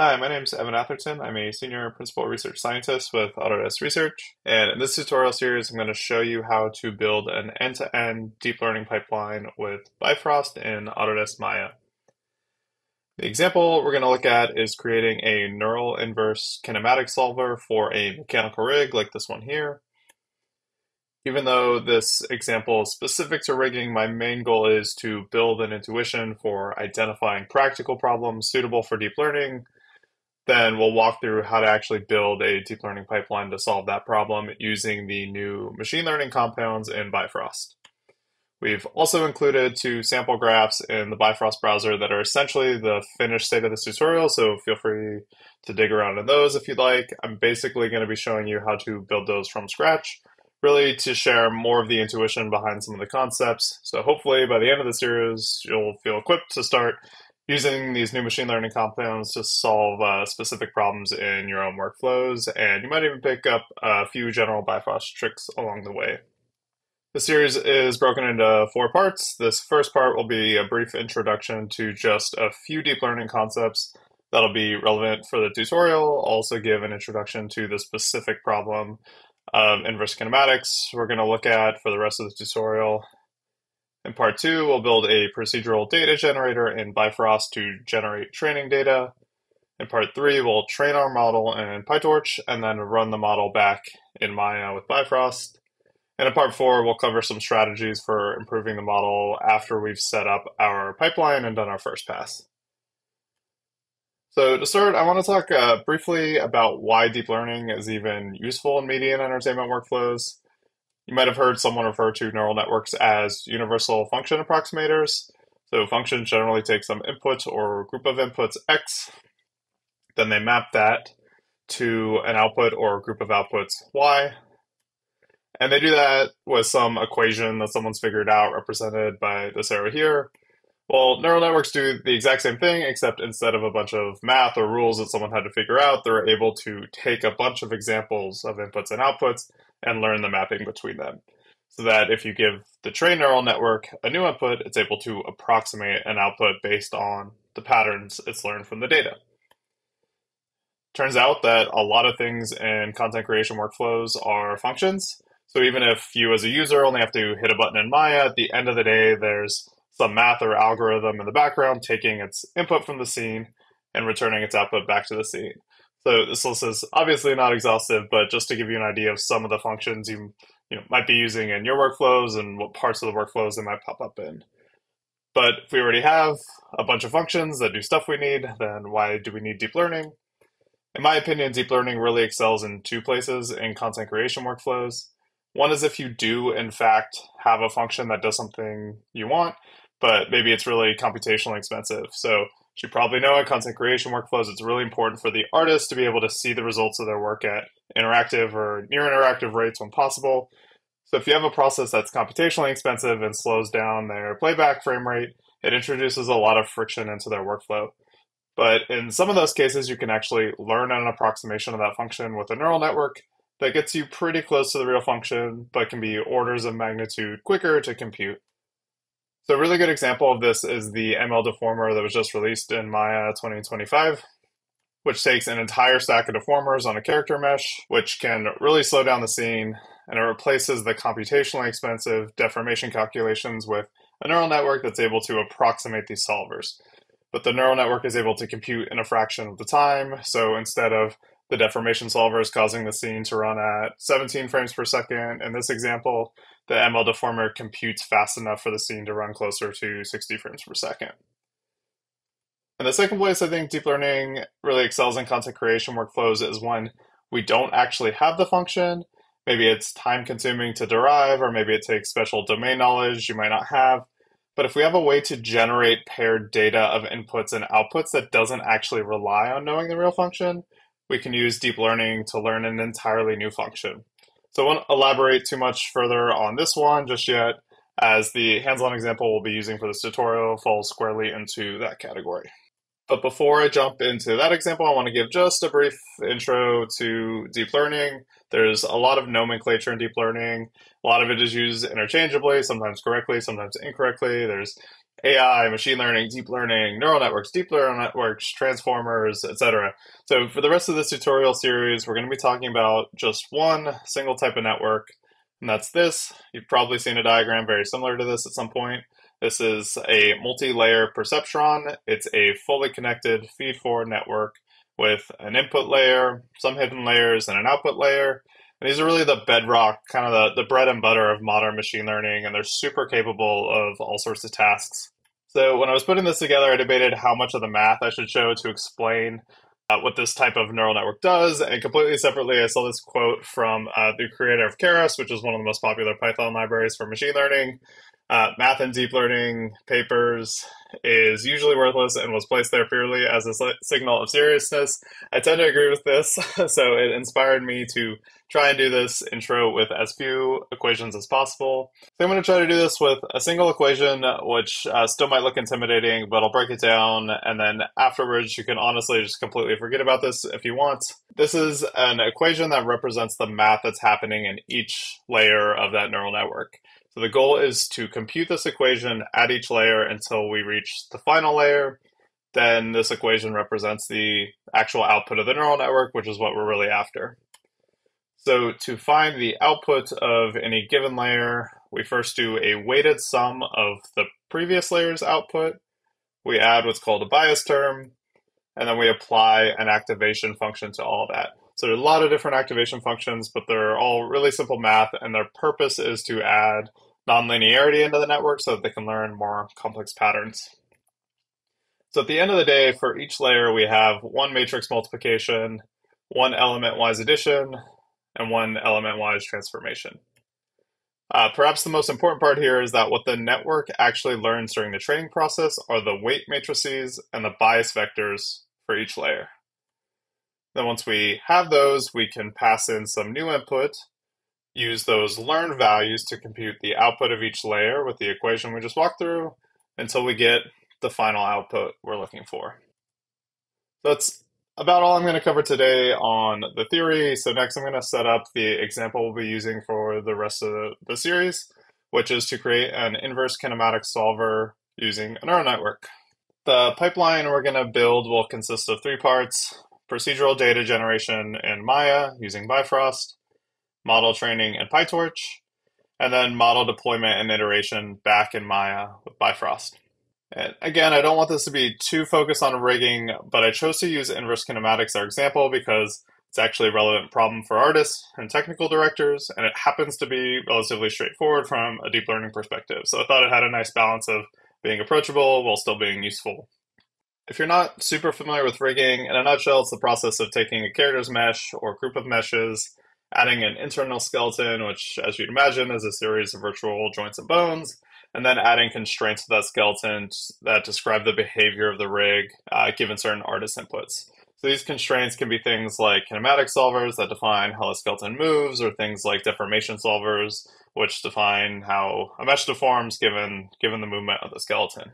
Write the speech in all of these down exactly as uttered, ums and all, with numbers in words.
Hi, my name is Evan Atherton. I'm a Senior Principal Research Scientist with Autodesk Research, and in this tutorial series, I'm going to show you how to build an end-to-end deep learning pipeline with Bifrost in Autodesk Maya. The example we're going to look at is creating a neural inverse kinematic solver for a mechanical rig like this one here. Even though this example is specific to rigging, my main goal is to build an intuition for identifying practical problems suitable for deep learning. Then we'll walk through how to actually build a deep learning pipeline to solve that problem using the new machine learning compounds in Bifrost. We've also included two sample graphs in the Bifrost browser that are essentially the finished state of this tutorial, so feel free to dig around in those if you'd like. I'm basically going to be showing you how to build those from scratch, really to share more of the intuition behind some of the concepts. So hopefully by the end of the series, you'll feel equipped to start using these new machine learning compounds to solve uh, specific problems in your own workflows, and you might even pick up a few general Bifrost tricks along the way. The series is broken into four parts. This first part will be a brief introduction to just a few deep learning concepts that'll be relevant for the tutorial. I'll also give an introduction to the specific problem of inverse kinematics we're going to look at for the rest of the tutorial. In part two, we'll build a procedural data generator in Bifrost to generate training data. In part three, we'll train our model in PyTorch and then run the model back in Maya with Bifrost. And in part four, we'll cover some strategies for improving the model after we've set up our pipeline and done our first pass. So to start, I want to talk uh, briefly about why deep learning is even useful in media and entertainment workflows. You might have heard someone refer to neural networks as universal function approximators. So functions generally take some input or group of inputs X, then they map that to an output or group of outputs Y, and they do that with some equation that someone's figured out represented by this arrow here. Well, neural networks do the exact same thing, except instead of a bunch of math or rules that someone had to figure out, they're able to take a bunch of examples of inputs and outputs and learn the mapping between them, so that if you give the trained neural network a new input, it's able to approximate an output based on the patterns it's learned from the data. Turns out that a lot of things in content creation workflows are functions, so even if you as a user only have to hit a button in Maya, at the end of the day there's some math or algorithm in the background taking its input from the scene and returning its output back to the scene. So this list is obviously not exhaustive, but just to give you an idea of some of the functions you, you know, might be using in your workflows and what parts of the workflows they might pop up in. But if we already have a bunch of functions that do stuff we need, then why do we need deep learning? In my opinion, deep learning really excels in two places in content creation workflows. One is if you do, in fact, have a function that does something you want, but maybe it's really computationally expensive. So as you probably know, in content creation workflows, it's really important for the artist to be able to see the results of their work at interactive or near interactive rates when possible. So if you have a process that's computationally expensive and slows down their playback frame rate, it introduces a lot of friction into their workflow. But in some of those cases, you can actually learn an approximation of that function with a neural network that gets you pretty close to the real function, but can be orders of magnitude quicker to compute. So a really good example of this is the M L Deformer that was just released in Maya twenty twenty-five, which takes an entire stack of deformers on a character mesh, which can really slow down the scene, and it replaces the computationally expensive deformation calculations with a neural network that's able to approximate these solvers. But the neural network is able to compute in a fraction of the time, so instead of the deformation solver is causing the scene to run at seventeen frames per second. In this example, the M L Deformer computes fast enough for the scene to run closer to sixty frames per second. And the second place I think deep learning really excels in content creation workflows is when we don't actually have the function. Maybe it's time consuming to derive, or maybe it takes special domain knowledge you might not have. But if we have a way to generate paired data of inputs and outputs that doesn't actually rely on knowing the real function, we can use deep learning to learn an entirely new function. So I won't elaborate too much further on this one just yet, as the hands-on example we'll be using for this tutorial falls squarely into that category. But before I jump into that example, I want to give just a brief intro to deep learning. There's a lot of nomenclature in deep learning. A lot of it is used interchangeably, sometimes correctly, sometimes incorrectly. There's A I, machine learning, deep learning, neural networks, deep neural networks, transformers, et cetera. So for the rest of this tutorial series, we're going to be talking about just one single type of network, and that's this. You've probably seen a diagram very similar to this at some point. This is a multi-layer perceptron. It's a fully connected feed-forward network with an input layer, some hidden layers, and an output layer. And these are really the bedrock, kind of the, the bread and butter of modern machine learning, and they're super capable of all sorts of tasks. So when I was putting this together, I debated how much of the math I should show to explain uh, what this type of neural network does. And completely separately, I saw this quote from uh, the creator of Keras, which is one of the most popular Python libraries for machine learning. Uh, math and deep learning papers is usually worthless and was placed there purely as a signal of seriousness. I tend to agree with this, so it inspired me to try and do this intro with as few equations as possible. So I'm going to try to do this with a single equation, which uh, still might look intimidating, but I'll break it down, and then afterwards you can honestly just completely forget about this if you want. This is an equation that represents the math that's happening in each layer of that neural network. So the goal is to compute this equation at each layer until we reach the final layer. Then this equation represents the actual output of the neural network, which is what we're really after. So to find the output of any given layer, we first do a weighted sum of the previous layer's output. We add what's called a bias term, and then we apply an activation function to all that. So there are a lot of different activation functions, but they're all really simple math, and their purpose is to add nonlinearity into the network so that they can learn more complex patterns. So at the end of the day, for each layer, we have one matrix multiplication, one element-wise addition, and one element-wise transformation. Uh, perhaps the most important part here is that what the network actually learns during the training process are the weight matrices and the bias vectors for each layer. Then once we have those, we can pass in some new input, use those learned values to compute the output of each layer with the equation we just walked through until we get the final output we're looking for. That's about all I'm going to cover today on the theory. So next I'm going to set up the example we'll be using for the rest of the series, which is to create an inverse kinematic solver using a neural network. The pipeline we're going to build will consist of three parts: procedural data generation in Maya using Bifrost, model training in PyTorch, and then model deployment and iteration back in Maya with Bifrost. And again, I don't want this to be too focused on rigging, but I chose to use inverse kinematics as our example because it's actually a relevant problem for artists and technical directors, and it happens to be relatively straightforward from a deep learning perspective. So I thought it had a nice balance of being approachable while still being useful. If you're not super familiar with rigging, in a nutshell, it's the process of taking a character's mesh or group of meshes, adding an internal skeleton, which, as you'd imagine, is a series of virtual joints and bones, and then adding constraints to that skeleton that describe the behavior of the rig uh, given certain artist inputs. So these constraints can be things like kinematic solvers that define how a skeleton moves, or things like deformation solvers, which define how a mesh deforms given, given the movement of the skeleton.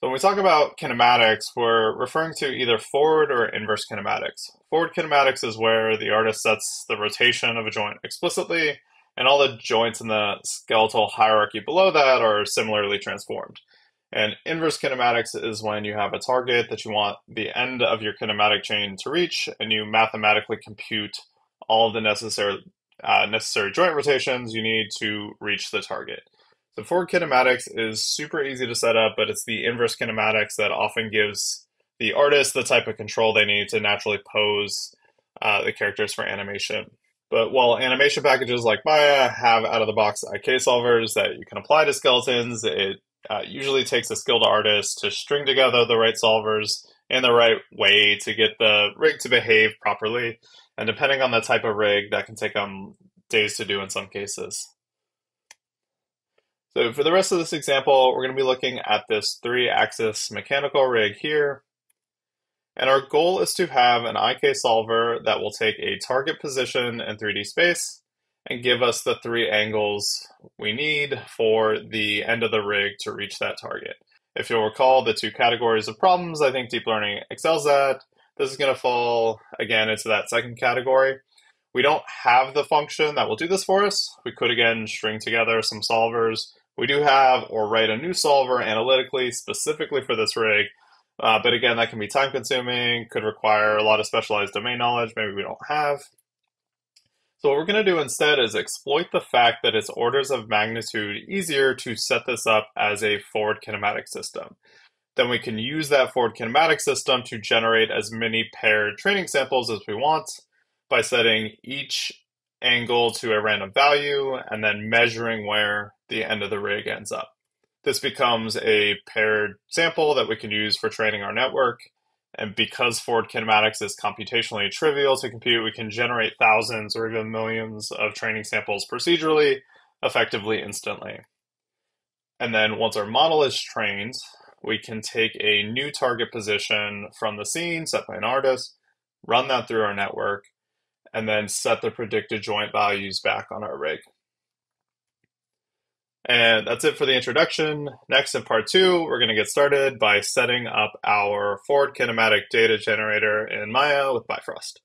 So when we talk about kinematics, we're referring to either forward or inverse kinematics. Forward kinematics is where the artist sets the rotation of a joint explicitly, and all the joints in the skeletal hierarchy below that are similarly transformed. And inverse kinematics is when you have a target that you want the end of your kinematic chain to reach, and you mathematically compute all of the necessary, uh, necessary joint rotations you need to reach the target. So forward kinematics is super easy to set up, but it's the inverse kinematics that often gives the artist the type of control they need to naturally pose uh, the characters for animation. But while animation packages like Maya have out-of-the-box I K solvers that you can apply to skeletons, it uh, usually takes a skilled artist to string together the right solvers in the right way to get the rig to behave properly. And depending on the type of rig, that can take them days to do in some cases. So for the rest of this example, we're going to be looking at this three-axis mechanical rig here. And our goal is to have an I K solver that will take a target position in three D space and give us the three angles we need for the end of the rig to reach that target. If you'll recall the two categories of problems I think deep learning excels at, this is going to fall again into that second category. We don't have the function that will do this for us. We could again string together some solvers we do have, or write a new solver analytically specifically for this rig. Uh, but again, that can be time consuming, could require a lot of specialized domain knowledge maybe we don't have. So what we're going to do instead is exploit the fact that it's orders of magnitude easier to set this up as a forward kinematic system. Then we can use that forward kinematic system to generate as many paired training samples as we want by setting each angle to a random value and then measuring where the end of the rig ends up. This becomes a paired sample that we can use for training our network. And because forward kinematics is computationally trivial to compute, we can generate thousands or even millions of training samples procedurally, effectively, instantly. And then once our model is trained, we can take a new target position from the scene set by an artist, run that through our network, and then set the predicted joint values back on our rig. And that's it for the introduction. Next, in part two, we're going to get started by setting up our forward kinematic data generator in Maya with Bifrost.